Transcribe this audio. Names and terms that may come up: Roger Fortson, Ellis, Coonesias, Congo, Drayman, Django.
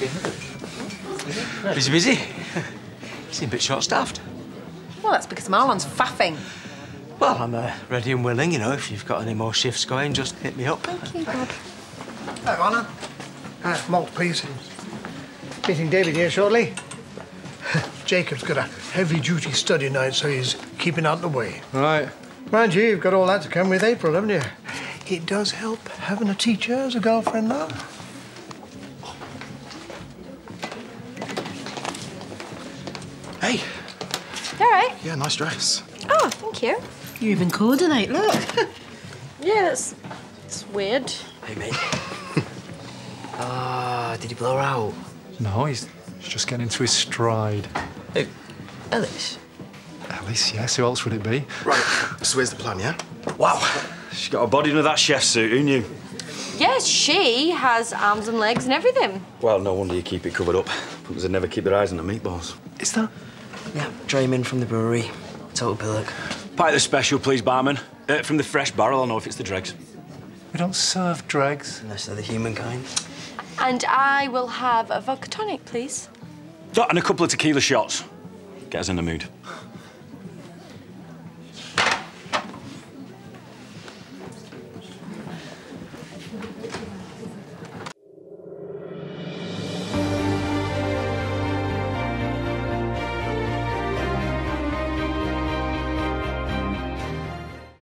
working, is it? Busy. You seem a bit short-staffed. Well, that's because Marlon's faffing. Well, I'm ready and willing, you know. If you've got any more shifts going, just hit me up. Thank you, God. Hi, Marlon. Nice malt piece. Meeting David here shortly. Jacob's got a heavy-duty study night, so he's keeping out the way. Right. Mind you, you've got all that to come with April, haven't you? It does help having a teacher as a girlfriend, though. Hey. You all right? Yeah, nice dress. Oh, thank you. You even coordinate, look. Yeah, that's weird. Hey, mate. Did he blow her out? No, he's just getting into his stride. Who? Ellis? Ellis, yes. Who else would it be? Right, so here's the plan, yeah? Wow. She got her body into that chef suit, who knew? Yes, she has arms and legs and everything. Well, no wonder you keep it covered up. Because they never keep their eyes on the meatballs. Is that? Yeah, Drayman from the brewery. Total pillock. Pint of the special, please, barman. From the fresh barrel, I'll know if it's the dregs. We don't serve dregs. Unless they're the human kind. And I will have a vodka tonic, please. And a couple of tequila shots. Get us in the mood.